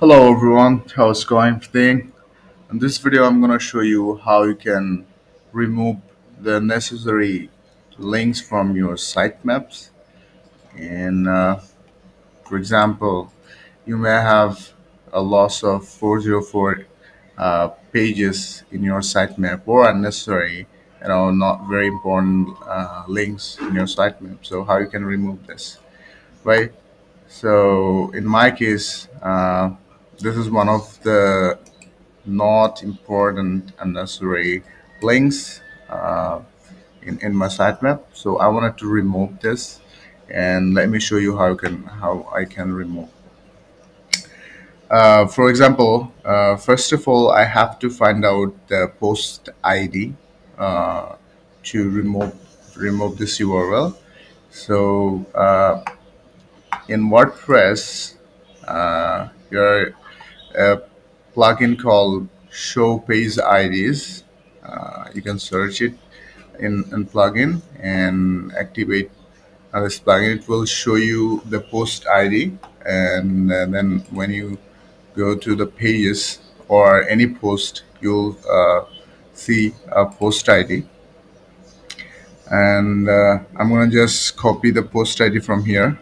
Hello everyone, how's it going today? In this video I'm gonna show you how you can remove the necessary links from your sitemaps. And for example, you may have a loss of 404 pages in your sitemap, or unnecessary, not very important links in your sitemap. So how you can remove this, right? So in my case, this is one of the not important unnecessary links in my sitemap. So I wanted to remove this, and let me show you how I can remove. For example, first of all, I have to find out the post ID to remove this URL. So in WordPress, you're a plugin called Show Page IDs. You can search it in plugin and activate this plugin. It will show you the post ID, and then when you go to the pages or any post, you'll see a post ID. And I'm gonna just copy the post ID from here,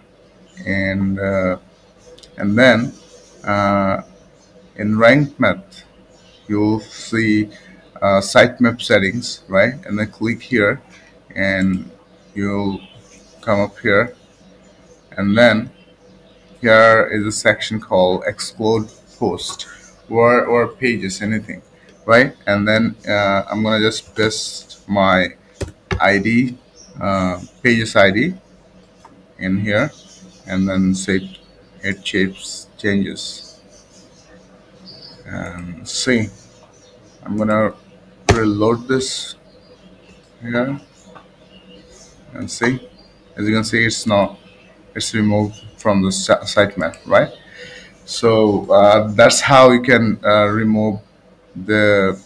and then in Rank Math, you'll see sitemap settings, right? And then click here, and you'll come up here, and then here is a section called Explode Post or Pages, anything, right? And then I'm gonna just paste my ID, pages ID, in here, and then save it, changes. And see, I'm gonna reload this here, and see, as you can see, it's removed from the sitemap, right? So that's how you can remove the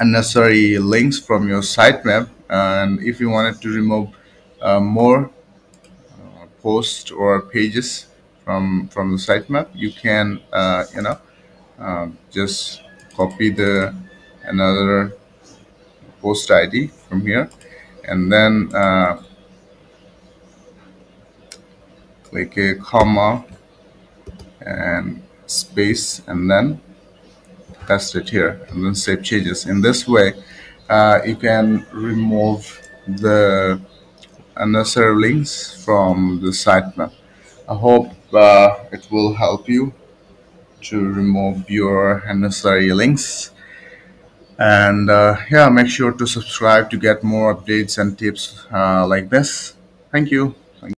unnecessary links from your sitemap. And if you wanted to remove more posts or pages from the sitemap, you can just copy another post ID from here, and then click a comma and space, and then paste it here, and then save changes. In this way, you can remove the unnecessary links from the sitemap. I hope it will help you to remove your unnecessary links. And yeah, make sure to subscribe to get more updates and tips like this. Thank you.